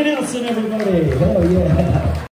Nelson, everybody. Oh, yeah.